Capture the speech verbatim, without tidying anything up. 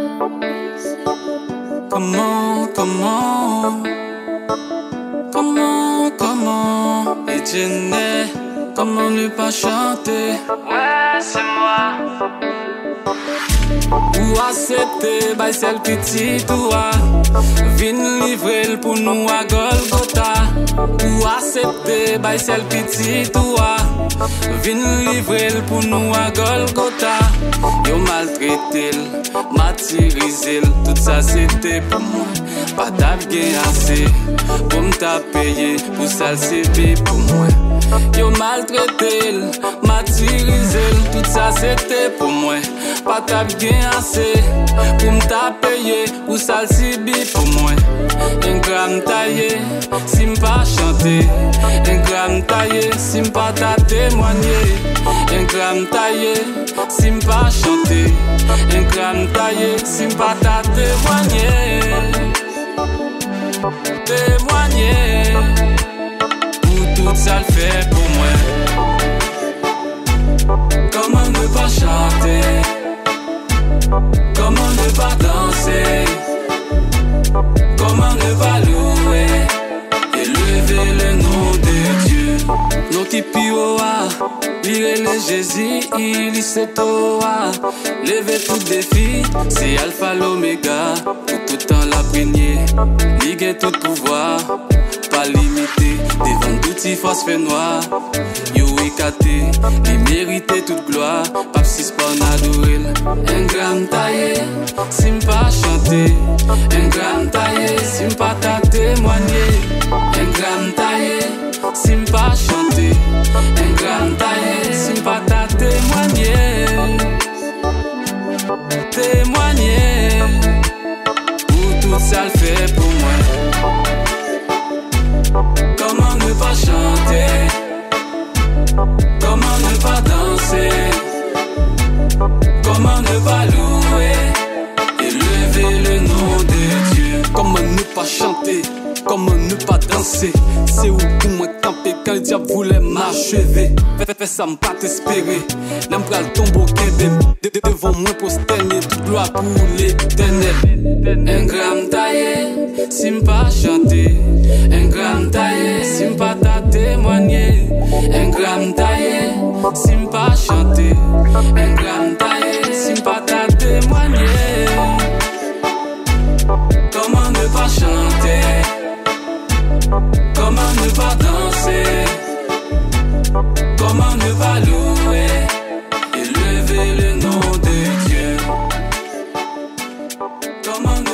Come on, come on, come on, come on. Et tu n'es, comment ne pas chanter? Ouais, c'est moi. Ou accepter, by celle petit toi. Vin livrer pour nous à Golgotha. Ou accepter, by celle petit toi. Vin livrer pour nous à Golgotha. Yo maltraité, martyrisé, tout ça c'était pour moi. Pas d'abgain assez, pour m'ta payer, pour ça c'était pour moi. Yo maltraité, martyrisé, tout ça c'était pour moi. Pas d'abgain assez, pour m'ta payer, pour ça c'était pour moi. Engra m'ta ye, si m'pa chanter. Engra m'ta ye, si m'pa ta témoigner. Engra m'ta ye, si m'pa chanter. Engra m'ta ye, si m'pa ta témoigner. Témoigner pour tout ça le fait pour moi. Comment ne pas chanter? Comment ne pas danser? Comment ne pas louer et lever le nom de Dieu? Non ti pioa, lire le Jésus, il y se toa. Lever tout défi, c'est alpha l'oméga. Tout le temps la prégner, ligue tout pouvoir. Pas limité, devant toute force fait noir. Yo écarté, il mérite toute gloire. Pape six pour n'adorer. Engra m'ta ye, si m'pas chanter. Engra m'ta ye, si m'pas ta témoigner. Engra m'ta ye, si m'pas chanter. Engra m'ta ye, si m'pas ta témoigner. Témoigner pour tout ça le fait pour moi. Comment ne pas chanter? Comment ne pas danser? Comment ne pas louer et lever le nom de Dieu? Comment ne pas chanter? Comment ne pas danser? C'est où pour moi camper quand le diable voulait m'achever. Fais ça m'pas t'espérer. N'aime pas le tombeau qu'est devant moi prosterné. Toute gloire pour l'éternel. Engra m'ta ye, si m'pas chanter. Engra m'ta ye, si m'pas ta témoigner. Engra m'ta ye, si m'pas chanter. Engra m'ta ye, si m'pas ta témoigner. Comment ne pas chanter? Comment ne pas danser? Comment ne pas louer et lever le nom de Dieu? Comment